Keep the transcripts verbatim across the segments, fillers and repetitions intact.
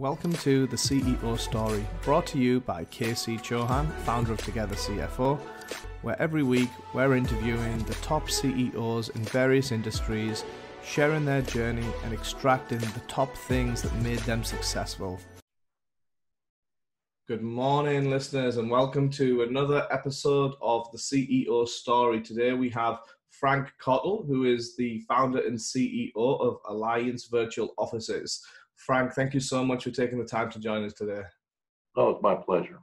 Welcome to the C E O Story, brought to you by K C Chohan, founder of Together C F O, where every week we're interviewing the top C E Os in various industries, sharing their journey and extracting the top things that made them successful. Good morning, listeners, and welcome to another episode of the C E O Story. Today we have Frank Cottle, who is the founder and C E O of Alliance Virtual Offices. Frank, thank you so much for taking the time to join us today. Oh, it's my pleasure.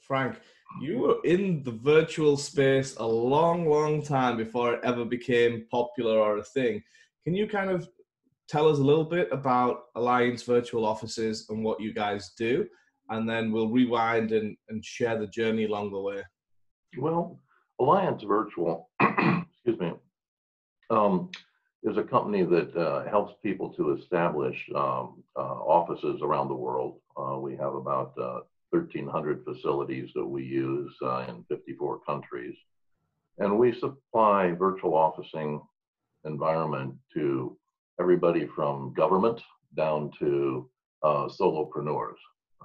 Frank, you were in the virtual space a long, long time before it ever became popular or a thing. Can you kind of tell us a little bit about Alliance Virtual Offices and what you guys do? And then we'll rewind and, and share the journey along the way. Well, Alliance Virtual, excuse me, um, is a company that uh, helps people to establish um, uh, offices around the world. Uh, we have about uh, thirteen hundred facilities that we use uh, in fifty-four countries. And we supply virtual officing environment to everybody from government down to uh, solopreneurs.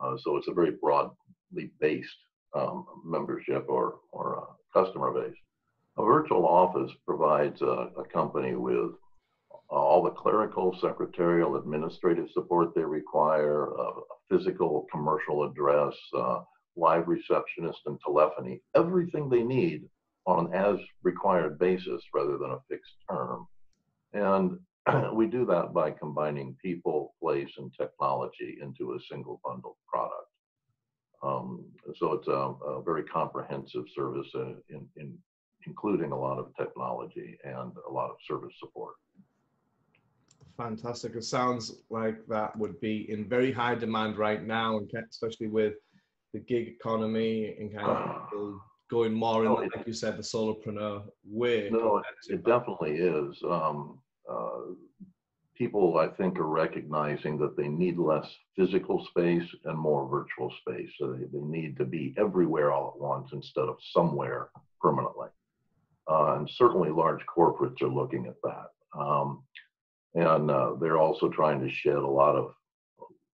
Uh, so it's a very broadly based um, membership or, or uh, customer base. A virtual office provides a, a company with all the clerical, secretarial, administrative support they require, a physical commercial address, uh, live receptionist and telephony, everything they need on an as-required basis rather than a fixed term. And we do that by combining people, place, and technology into a single bundled product. Um, so it's a, a very comprehensive service in, in, in including a lot of technology and a lot of service support. Fantastic. It sounds like that would be in very high demand right now, and especially with the gig economy and kind of people going more in, no, it, like you said, the solopreneur way. No, it, it definitely is. Um, uh, people, I think, are recognizing that they need less physical space and more virtual space. So they, they need to be everywhere all at once instead of somewhere permanently. Uh, and certainly large corporates are looking at that. Um, And uh, they're also trying to shed a lot of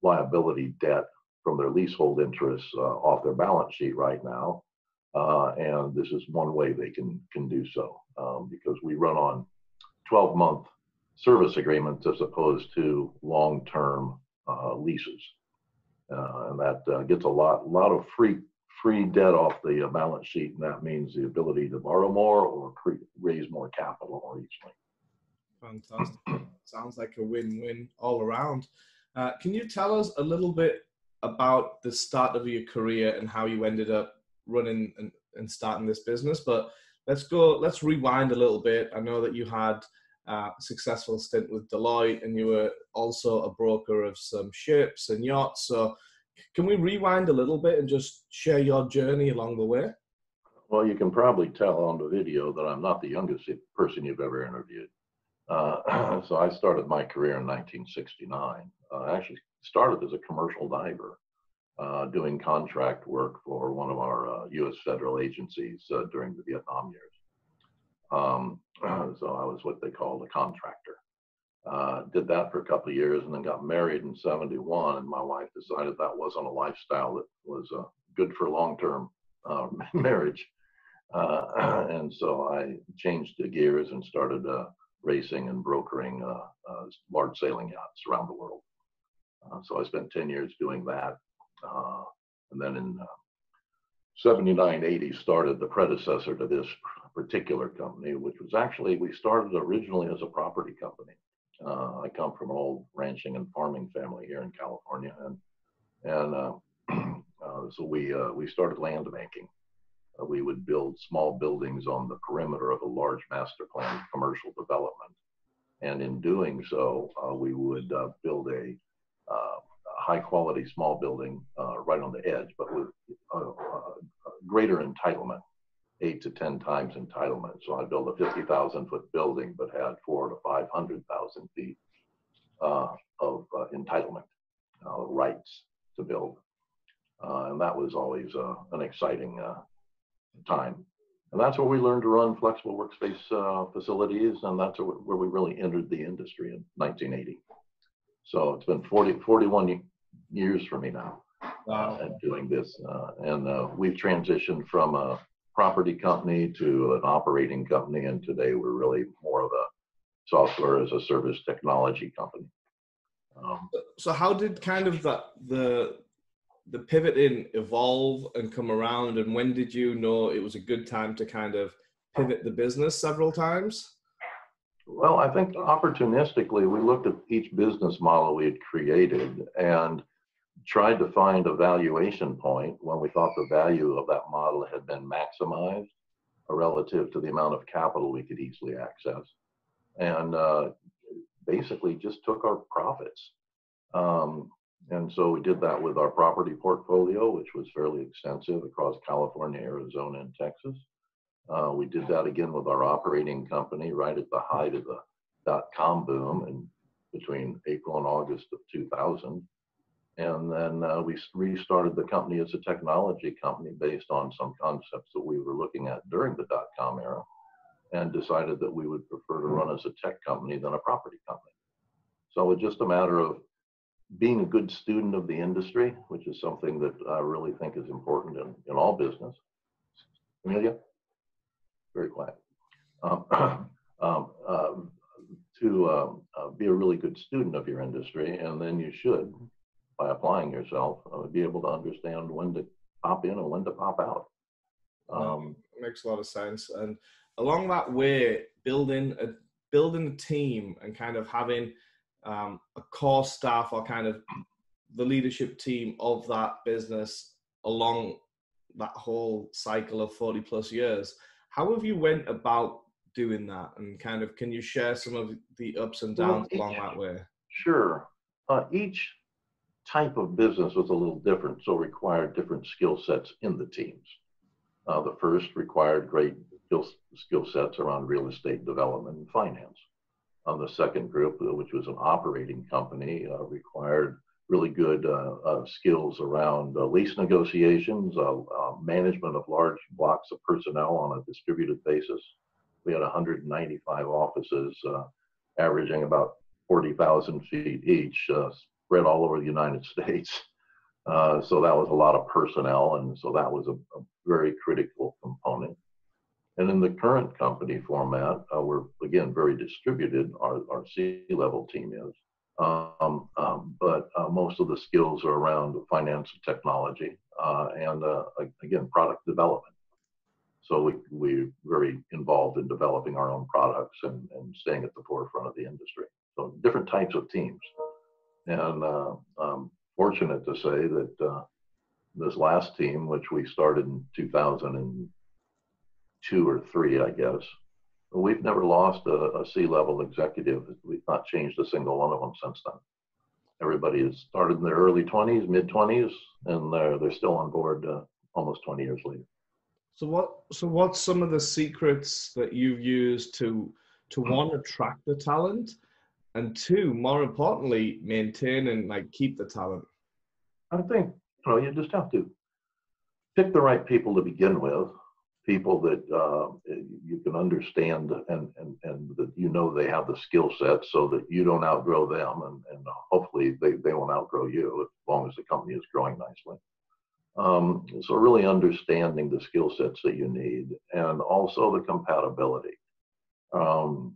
liability debt from their leasehold interests uh, off their balance sheet right now. Uh, and this is one way they can, can do so, um, because we run on twelve-month service agreements as opposed to long-term uh, leases. Uh, and that uh, gets a lot, lot of free, free debt off the uh, balance sheet, and that means the ability to borrow more or cre- raise more capital or easily. Fantastic. Sounds like a win-win all around. Uh, can you tell us a little bit about the start of your career and how you ended up running and, and starting this business? But let's go, let's rewind a little bit. I know that you had a successful stint with Deloitte and you were also a broker of some ships and yachts. So can we rewind a little bit and just share your journey along the way? Well, you can probably tell on the video that I'm not the youngest person you've ever interviewed. Uh, so I started my career in nineteen sixty-nine. Uh, I actually started as a commercial diver uh, doing contract work for one of our uh, U S federal agencies uh, during the Vietnam years. Um, so I was what they called a contractor. Uh, did that for a couple of years and then got married in seventy-one, and my wife decided that wasn't a lifestyle that was uh, good for long-term uh, marriage. Uh, and so I changed the gears and started uh, racing and brokering uh, uh, large sailing yachts around the world. Uh, so I spent ten years doing that. Uh, and then in uh, seventy-nine, eighty started the predecessor to this particular company, which was actually, we started originally as a property company. Uh, I come from an old ranching and farming family here in California. And, and uh, uh, so we, uh, we started land banking. Uh, we would build small buildings on the perimeter of a large master plan commercial development. And in doing so, uh, we would uh, build a, uh, a high quality small building uh, right on the edge, but with a, a, a greater entitlement, eight to ten times entitlement. So I built a fifty thousand foot building, but had four to five hundred thousand feet uh, of uh, entitlement, uh, rights to build. Uh, and that was always uh, an exciting uh, time. And that's where we learned to run flexible workspace uh, facilities, and that's where we really entered the industry in nineteen eighty. So it's been forty, forty-one years from me now. Wow. Uh, doing this, uh, and uh, we've transitioned from a property company to an operating company, and today we're really more of a software as a service technology company. Um, so how did kind of that the the pivoting evolve and come around, and when did you know it was a good time to kind of pivot the business several times? Well, I think opportunistically we looked at each business model we had created and tried to find a valuation point when we thought the value of that model had been maximized relative to the amount of capital we could easily access, and uh, basically just took our profits. Um, and so we did that with our property portfolio, which was fairly extensive across California, Arizona, and Texas. Uh, we did that again with our operating company right at the height of the dot-com boom and between April and August of two thousand. And then uh, we restarted the company as a technology company based on some concepts that we were looking at during the dot-com era, and decided that we would prefer to run as a tech company than a property company. So it's just a matter of being a good student of the industry, which is something that I really think is important in, in all business. Amelia? Very quiet. Um, um, uh, to uh, uh, be a really good student of your industry, and then you should, by applying yourself, uh, be able to understand when to pop in and when to pop out. Um, it makes a lot of sense. And along that way, building a, building a team and kind of having um, a core staff or kind of the leadership team of that business along that whole cycle of forty plus years, how have you went about doing that? And kind of, can you share some of the ups and downs well, each, along that way? Sure. Uh, each type of business was a little different, so required different skill sets in the teams. Uh, the first required great skill, skill sets around real estate development and finance. Um, the second group, which was an operating company, uh, required really good uh, uh, skills around uh, lease negotiations, uh, uh, management of large blocks of personnel on a distributed basis. We had one hundred ninety-five offices, uh, averaging about forty thousand feet each, uh, spread all over the United States. Uh, so that was a lot of personnel, and so that was a, a very critical component. And in the current company format, uh, we're, again, very distributed, our, our C-level team is. Um, um, but uh, most of the skills are around finance and technology, uh, and, uh, again, product development. So we, we're very involved in developing our own products and, and staying at the forefront of the industry. So different types of teams. And uh, I'm fortunate to say that uh, this last team, which we started in two thousand two or three, I guess, we've never lost a, a C-level executive. We've not changed a single one of them since then. Everybody has started in their early twenties, mid-twenties, and they're, they're still on board uh, almost twenty years later. So what? So what's some of the secrets that you've used to, to one, attract the talent, and two, more importantly, maintain and like keep the talent? I think, you know, you just have to pick the right people to begin with, people that uh, you can understand and, and, and that you know they have the skill set so that you don't outgrow them, and, and hopefully they, they won't outgrow you as long as the company is growing nicely. Um, so really understanding the skill sets that you need, and also the compatibility. Um,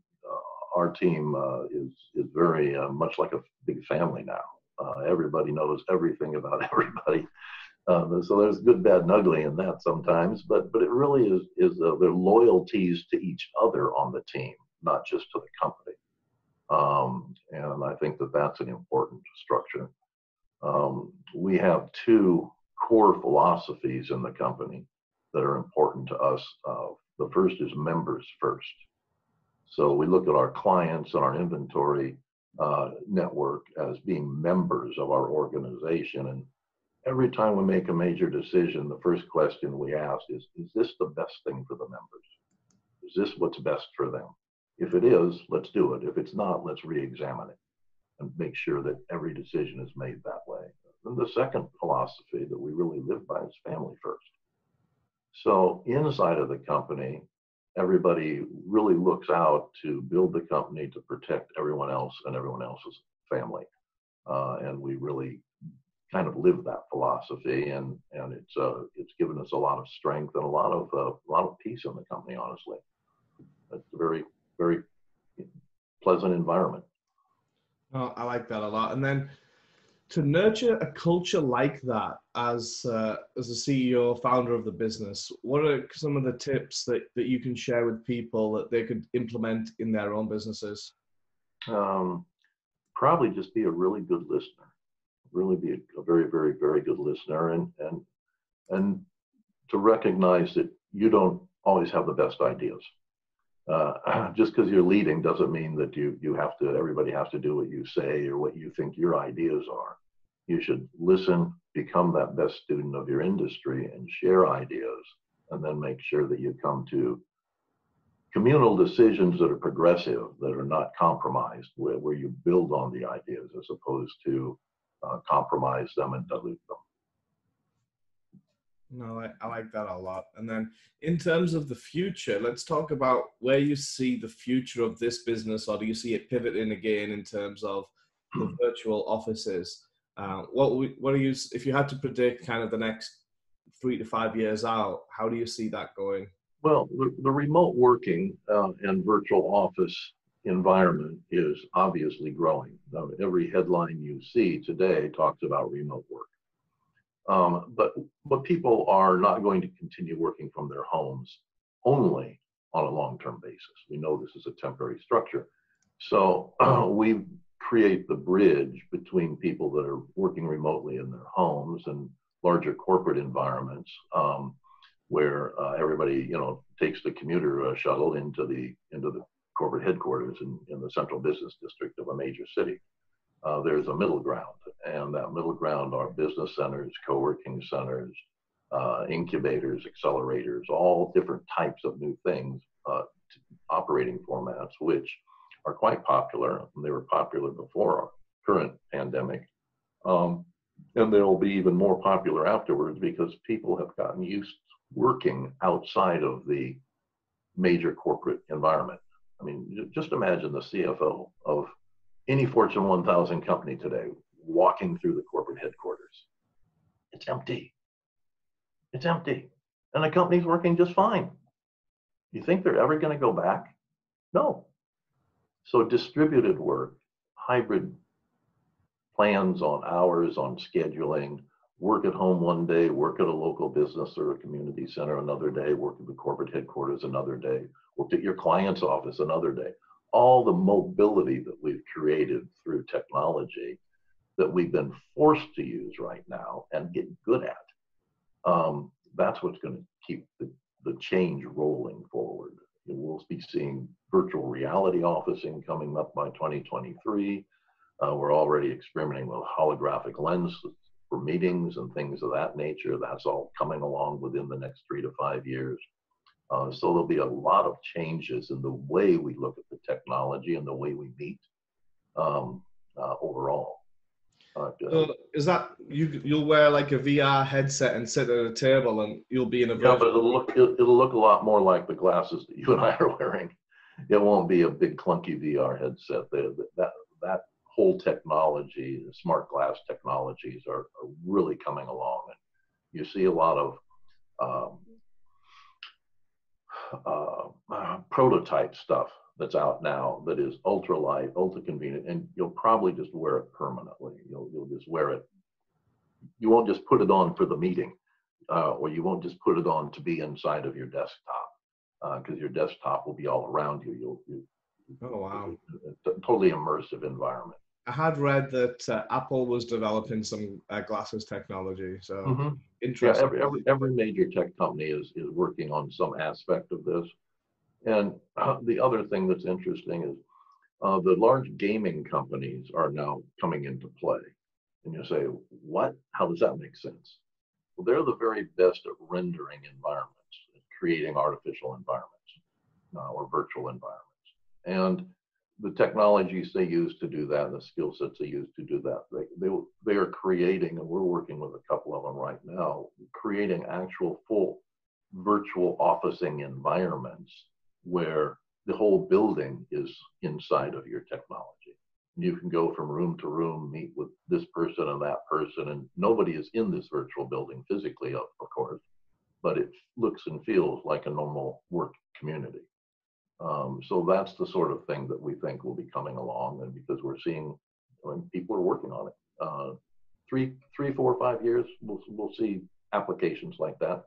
Our team uh, is, is very uh, much like a big family now. Uh, everybody knows everything about everybody. Um, so there's good, bad, and ugly in that sometimes, but, but it really is, is uh, their loyalties to each other on the team, not just to the company. Um, and I think that that's an important structure. Um, we have two core philosophies in the company that are important to us. Uh, the first is members first. So we look at our clients and our inventory uh, network as being members of our organization. And every time we make a major decision, the first question we ask is, is this the best thing for the members? Is this what's best for them? If it is, let's do it. If it's not, let's re-examine it and make sure that every decision is made that way. And the second philosophy that we really live by is family first. So inside of the company, everybody really looks out to build the company to protect everyone else and everyone else's family. Uh, and we really kind of live that philosophy, and and it's uh, it's given us a lot of strength and a lot of uh, a lot of peace in the company. Honestly, it's a very very pleasant environment. Oh, I like that a lot. And then to nurture a culture like that as uh, as a C E O, founder of the business, what are some of the tips that that you can share with people that they could implement in their own businesses? Um, probably just be a really good listener. Really be a, a very, very, very good listener, and and and to recognize that you don't always have the best ideas. Uh, just because you're leading doesn't mean that you you have to. Everybody has to do what you say or what you think your ideas are. You should listen, become that best student of your industry, and share ideas, and then make sure that you come to communal decisions that are progressive, that are not compromised, where where you build on the ideas as opposed to Uh, compromise them and dilute them. No, I, I like that a lot. And then in terms of the future, let's talk about where you see the future of this business, or do you see it pivoting again in terms of the virtual offices? Uh, what we, what are you, if you had to predict kind of the next three to five years out, how do you see that going? Well, the, the remote working uh, and virtual office environment is obviously growing. Now, every headline you see today talks about remote work. Um, but, but people are not going to continue working from their homes only on a long-term basis. We know this is a temporary structure. So uh, we create the bridge between people that are working remotely in their homes and larger corporate environments um, where uh, everybody, you know, takes the commuter uh, shuttle into the, into the corporate headquarters in, in the central business district of a major city. Uh, there's a middle ground, and that middle ground are business centers, co-working centers, uh, incubators, accelerators, all different types of new things, uh, operating formats, which are quite popular. They were popular before our current pandemic. Um, and they'll be even more popular afterwards because people have gotten used to working outside of the major corporate environment. I mean, just imagine the C F O of any Fortune one thousand company today walking through the corporate headquarters. It's empty. It's empty. And the company's working just fine. You think they're ever going to go back? No. So distributed work, hybrid plans on hours, on scheduling, work at home one day, work at a local business or a community center another day, work at the corporate headquarters another day, work at your client's office another day. All the mobility that we've created through technology that we've been forced to use right now and get good at, um, that's what's going to keep the, the change rolling forward. And we'll be seeing virtual reality officing coming up by twenty twenty-three. Uh, we're already experimenting with holographic lenses for meetings and things of that nature. That's all coming along within the next three to five years. Uh, so there'll be a lot of changes in the way we look at the technology and the way we meet um, uh, overall. Uh, so is that, you, you'll wear like a V R headset and sit at a table and you'll be in a virtual... Yeah, but it'll look, it'll, it'll look a lot more like the glasses that you and I are wearing. It won't be a big clunky V R headset. That, that, that whole technology, the smart glass technologies are, are really coming along. And you see a lot of... Um, Uh, uh, prototype stuff that's out now that is ultra light, ultra convenient, and you'll probably just wear it permanently. You'll, you'll just wear it. You won't just put it on for the meeting, uh, or you won't just put it on to be inside of your desktop, because uh, your desktop will be all around you. You'll, you, oh, wow. A totally immersive environment. I had read that uh, Apple was developing some uh, glasses technology, so mm-hmm. Interesting. Yeah, every, every, every major tech company is, is working on some aspect of this. And uh, the other thing that's interesting is uh, the large gaming companies are now coming into play. And you say, what? How does that make sense? Well, they're the very best at rendering environments, creating artificial environments uh, or virtual environments. And the technologies they use to do that, and the skill sets they use to do that, they, they they are creating, and we're working with a couple of them right now, creating actual full virtual officing environments where the whole building is inside of your technology. you can go from room to room, meet with this person and that person, and nobody is in this virtual building physically, of course, but it looks and feels like a normal work community. Um, so that's the sort of thing that we think will be coming along, and because we're seeing, I mean, people are working on it. Uh, three, three, four, five years, we'll, we'll see applications like that.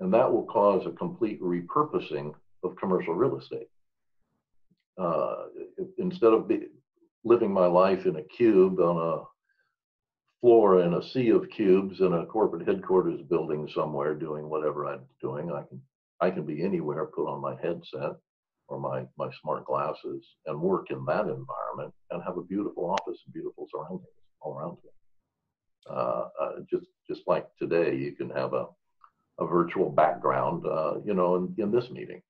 And that will cause a complete repurposing of commercial real estate. Uh, instead of be, living my life in a cube on a floor in a sea of cubes in a corporate headquarters building somewhere doing whatever I'm doing, I can, I can be anywhere, put on my headset or my, my smart glasses and work in that environment and have a beautiful office and beautiful surroundings all around me. Uh, uh, just, just like today, you can have a, a virtual background, uh, you know, in, in this meeting.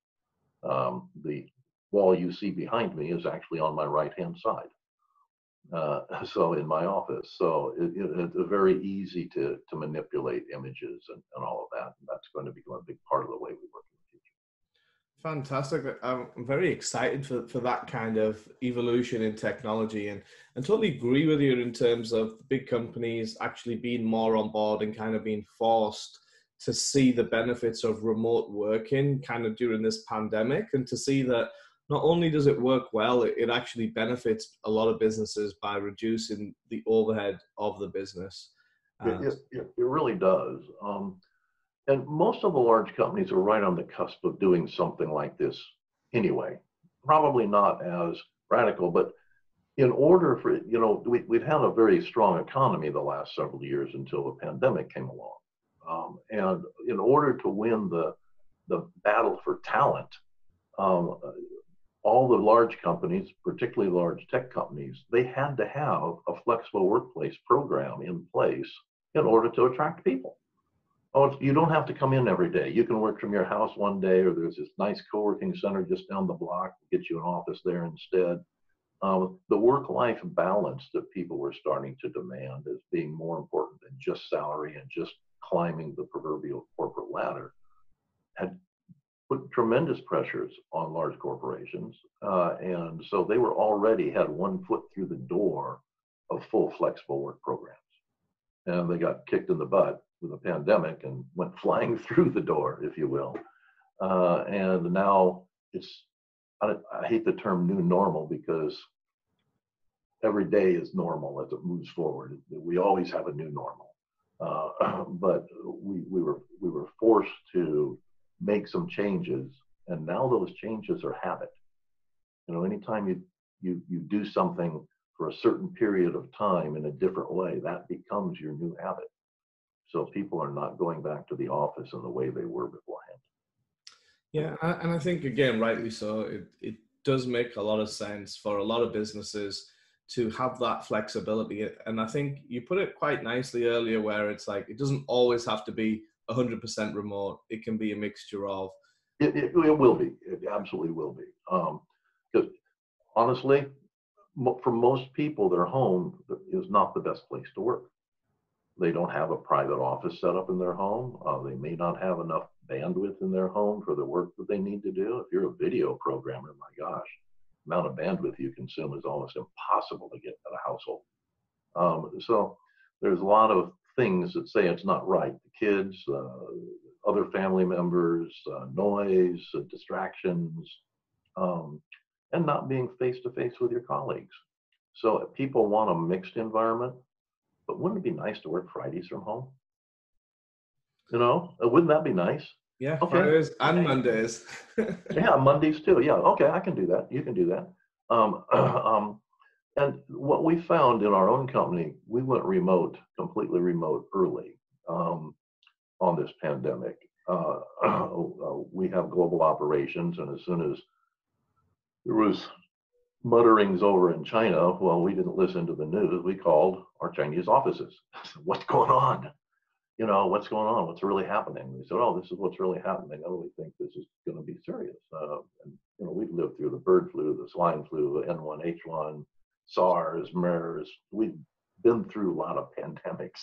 Um, the wall you see behind me is actually on my right-hand side. Uh, so in my office. So it, it, it's very easy to, to manipulate images and, and all of that. And that's going to become a big part of the way we work. Fantastic. I'm very excited for, for that kind of evolution in technology, and, and totally agree with you in terms of big companies actually being more on board and kind of being forced to see the benefits of remote working kind of during this pandemic, and to see that not only does it work well, it, it actually benefits a lot of businesses by reducing the overhead of the business. Um, it, it, it really does. Um, And most of the large companies are right on the cusp of doing something like this anyway. Probably not as radical, but in order for, you know, we, we've had a very strong economy the last several years until the pandemic came along. Um, and in order to win the, the battle for talent, um, all the large companies, particularly large tech companies, they had to have a flexible workplace program in place in order to attract people. Oh, you don't have to come in every day. You can work from your house one day, or there's this nice co-working center just down the block, get you an office there instead. Um, the work-life balance that people were starting to demand as being more important than just salary and just climbing the proverbial corporate ladder had put tremendous pressures on large corporations. Uh, and so they were already had one foot through the door of full flexible work programs. And they got kicked in the butt with a pandemic and went flying through the door, if you will. Uh, and now it's, I, I hate the term new normal, because every day is normal as it moves forward. We always have a new normal. Uh, but we, we, were, we were forced to make some changes, and now those changes are habit. You know, anytime you, you, you do something for a certain period of time in a different way, that becomes your new habit. So people are not going back to the office in the way they were beforehand. Yeah, and I think, again, rightly so, it, it does make a lot of sense for a lot of businesses to have that flexibility. And I think you put it quite nicely earlier, where it's like, it doesn't always have to be one hundred percent remote. It can be a mixture of... It, it, it will be. It absolutely will be. Um, because honestly, for most people, their home is not the best place to work. They don't have a private office set up in their home. Uh, they may not have enough bandwidth in their home for the work that they need to do. If you're a video programmer, my gosh, the amount of bandwidth you consume is almost impossible to get at a household. Um, so there's a lot of things that say it's not right. The kids, uh, other family members, uh, noise, uh, distractions, um, and not being face-to-face with your colleagues. So if people want a mixed environment, but wouldn't it be nice to work Fridays from home? You know, wouldn't that be nice? Yeah, okay. Fridays and Mondays. Yeah, Mondays too. Yeah, okay, I can do that. You can do that. Um, um, and what we found in our own company, we went remote, completely remote early um, on this pandemic. Uh, uh, we have global operations, and as soon as there was mutterings over in China, well, we didn't listen to the news. We called our Chinese offices. What's going on? You know, what's going on? What's really happening? They said, oh, this is what's really happening. I really think this is going to be serious. Uh, and, you know, we've lived through the bird flu, the swine flu, N one H one, SARS, MERS. We've been through a lot of pandemics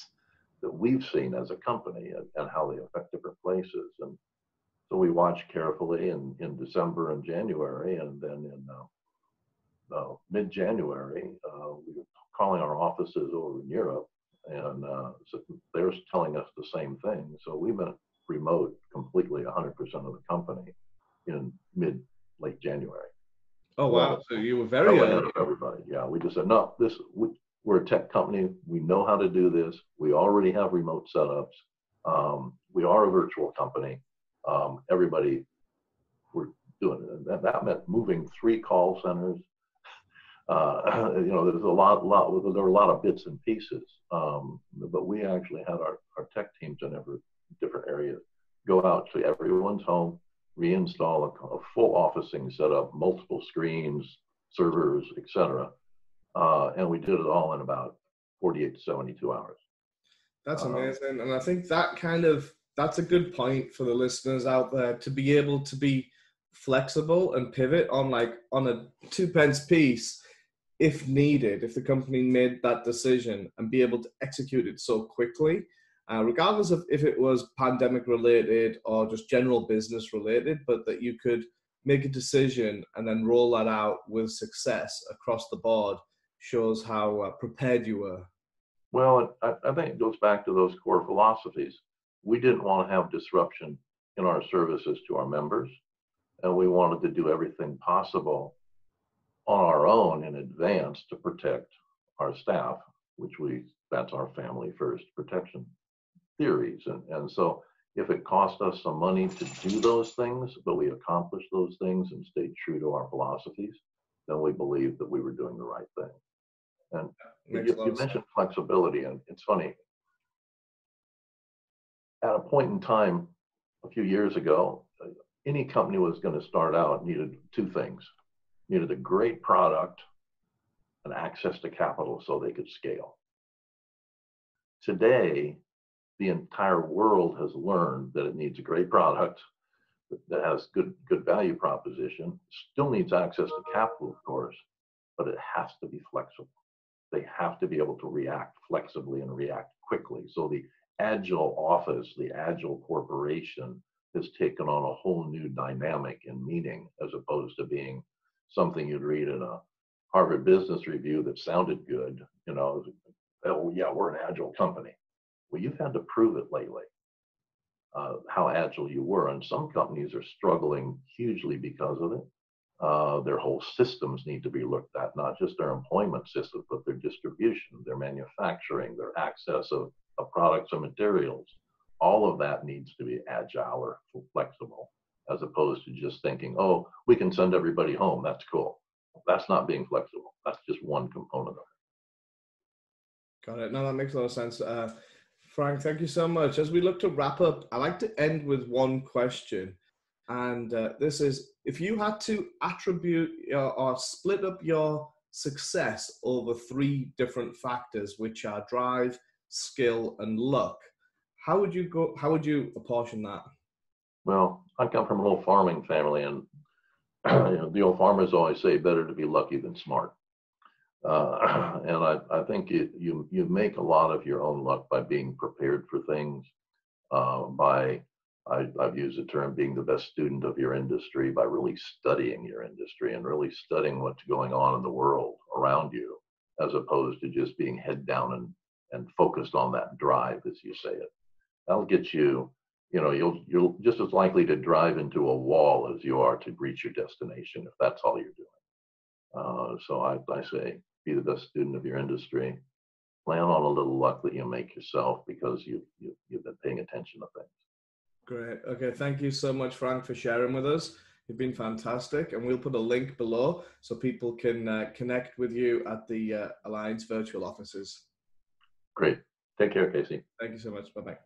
that we've seen as a company, and, and how they affect different places. And so we watched carefully in, in December and January, and then in uh, uh, mid-January, uh, we were calling our offices over in Europe, and uh, so they're telling us the same thing. So we went remote completely, one hundred percent of the company in mid, late January. Oh, wow. Well, so you were very early. Everybody. Yeah, we just said, no, this, we, we're a tech company. We know how to do this. We already have remote setups. Um, we are a virtual company. Um, everybody, we're doing it. And that, that meant moving three call centers. Uh, you know, there's a lot, lot, there were a lot of bits and pieces. Um, but we actually had our, our tech teams in every different areas go out to everyone's home, reinstall a, a full officing setup, multiple screens, servers, et cetera. Uh, and we did it all in about forty-eight to seventy-two hours. That's amazing. Um, and I think that kind of, that's a good point for the listeners out there, to be able to be flexible and pivot on like on a two pence piece if needed, if the company made that decision, and be able to execute it so quickly, uh, regardless of if it was pandemic related or just general business related, but that you could make a decision and then roll that out with success across the board shows how uh, prepared you were. Well, I, I think it goes back to those core philosophies. We didn't want to have disruption in our services to our members, and we wanted to do everything possible on our own in advance to protect our staff, which we, that's our family first protection theories. And, and so if it cost us some money to do those things, but we accomplished those things and stayed true to our philosophies, then we believed that we were doing the right thing. And you, you mentioned flexibility, and it's funny. At a point in time, a few years ago, any company was going to start out needed two things. Needed a great product and access to capital so they could scale. Today, the entire world has learned that it needs a great product that has good, good value proposition, still needs access to capital, of course, but it has to be flexible. They have to be able to react flexibly and react quickly. So the agile office, the agile corporation has taken on a whole new dynamic and meaning, as opposed to being something you'd read in a Harvard Business Review that sounded good. You know, oh yeah, we're an agile company. Well, you've had to prove it lately, uh, how agile you were. And some companies are struggling hugely because of it. Uh, their whole systems need to be looked at, not just their employment systems, but their distribution, their manufacturing, their access of, of products and materials. All of that needs to be agile or flexible, as opposed to just thinking, oh, we can send everybody home. That's cool. That's not being flexible. That's just one component of it. Got it. No, that makes a lot of sense. Uh, Frank, thank you so much. As we look to wrap up, I like to end with one question. And uh, this is, if you had to attribute your, or split up your success over three different factors, which are drive, skill, and luck, how would you go? How would you apportion that? Well, I come from an old farming family, and you know, the old farmers always say, "Better to be lucky than smart." Uh, and I, I think you, you you make a lot of your own luck by being prepared for things. Uh, by I, I've used the term being the best student of your industry, by really studying your industry and really studying what's going on in the world around you, as opposed to just being head down and and focused on that drive, as you say it. That'll get you, you know, you'll, you're just as likely to drive into a wall as you are to reach your destination, if that's all you're doing. Uh, so I, I say, be the best student of your industry. Plan on a little luck that you make yourself, because you, you, you've been paying attention to things. Great. Okay. Thank you so much, Frank, for sharing with us. You've been fantastic. And we'll put a link below so people can uh, connect with you at the uh, Alliance virtual offices. Great. Take care, K C. Thank you so much. Bye-bye.